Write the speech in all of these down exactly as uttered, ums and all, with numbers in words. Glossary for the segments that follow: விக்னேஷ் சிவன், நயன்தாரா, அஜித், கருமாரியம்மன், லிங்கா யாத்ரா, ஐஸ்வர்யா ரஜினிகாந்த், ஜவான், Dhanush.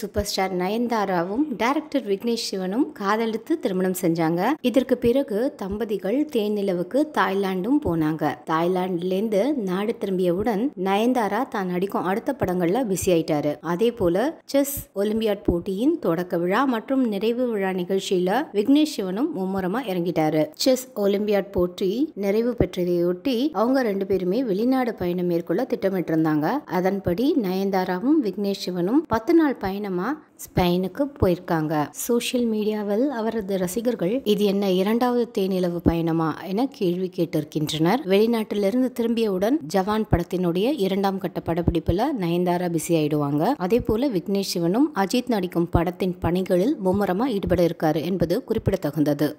Super star நயன்தாராவும் director Vignesh சிவனும் காதலித்து திருமணம் செஞ்சாங்க. இதற்கு பிறகு தம்பதிகள் தேனிலவுக்கு தாய்லாண்டும் போனாங்க. தாய்லாண்டிலிருந்து நாடு திரும்பியவுடன் நயன்தாரா தான் நடிக்கும் அடுத்த படங்கள்ல பிஸி ஆயிட்டாரு. அதே போல செஸ் ஒலிம்பியாட் போட்டியின் தொடக்க விழா மற்றும் நிறைவு விழா நிகழ்ச்சியில விக்னேஷ் சிவனும் மும்முரமா இறங்கிட்டாரு. செஸ் ஒலிம்பியாட் போட்டி நிறைவு பெற்றதையொட்டி அவங்க ரெண்டு பேருமே வெளிநாடு பயணம் மேற்கொள்ள திட்டமிட்டு இருந்தாங்க. அதன்படி நயன்தாராவும் விக்னேஷ் சிவனும் பத்து நாள் பயணமா ஸ்பெயினுக்கு போயிருக்காங்க. சோசியல் மீடியாவில் அவரது ரசிகர்கள் இது என்ன இரண்டாவது தேனிலவு பயணமா என கேள்வி கேட்டிருக்கின்றனர். வெளிநாட்டிலிருந்து திரும்பியவுடன் ஜவான் படத்தினுடைய இரண்டாம் கட்ட படப்பிடிப்புல நயன்தாரா பிஸி ஆயிடுவாங்க. அதே போல விக்னேஷ் சிவனும் அஜித் நடிக்கும் படத்தின் பணிகளில் மும்முரமா ஈடுபட இருக்காரு என்பது குறிப்பிடத்தகுந்தது.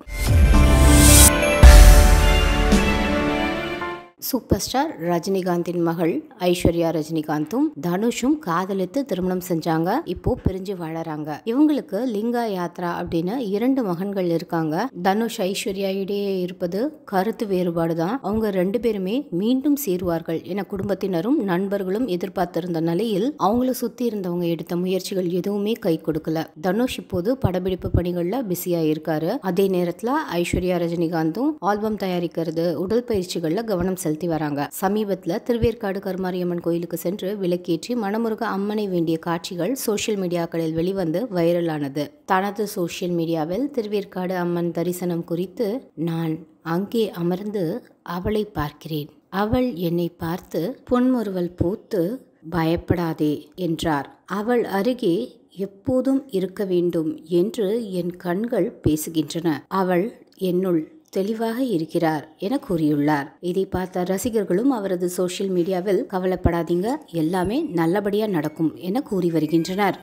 சூப்பர் ஸ்டார் ரஜினிகாந்தின் மகள் ஐஸ்வர்யா ரஜினிகாந்தும் தனுஷும் காதலித்து திருமணம் செஞ்சாங்க. இப்போ பிரிஞ்சு வாழறாங்க. இவங்களுக்கு லிங்கா யாத்ரா அப்படின்னு இரண்டு மகன்கள் இருக்காங்க. தனுஷ் ஐஸ்வர்யா இடையே இருப்பது கருத்து வேறுபாடு தான். அவங்க ரெண்டு பேருமே மீண்டும் சேருவார்கள் என குடும்பத்தினரும் நண்பர்களும் எதிர்பார்த்திருந்த நிலையில் அவங்கள சுத்தி இருந்தவங்க எடுத்த முயற்சிகள் எதுவுமே கை கொடுக்கல. தனுஷ் இப்போது படப்பிடிப்பு பணிகள்ல பிஸியா இருக்காரு. அதே நேரத்துல ஐஸ்வர்யா ரஜினிகாந்தும் ஆல்பம் தயாரிக்கிறது உடல் பயிற்சிகள்ல கவனம் செலுத்தி வராங்க. சமீபத்துல திருவேற்காடு கருமாரியம்மன் கோயிலுக்கு சென்று விளக்கேற்றி மனமுருக அம்மனை வேண்டிய காட்சிகள் சோசியல் மீடியாக்களில் வெளிவந்து வைரலானது. தனது சோசியல் மீடியாவில் திருவேற்காடு அம்மன் தரிசனம் குறித்து நான் அங்கே அமர்ந்து அவளை பார்க்கிறேன், அவள் என்னை பார்த்து பொன்முறுவல் பூத்து பயப்படாதே என்றார். அவள் அருகே எப்போதும் இருக்க வேண்டும் என்று என் கண்கள் பேசுகின்றன. அவள் என்னுள் தெளிவாக இருக்கிறார் என கூறியுள்ளார். இதை பார்த்த ரசிகர்களும் அவரது சோசியல் மீடியாவில் கவலைப்படாதீங்க, எல்லாமே நல்லபடியா நடக்கும் என கூறி வருகின்றனர்.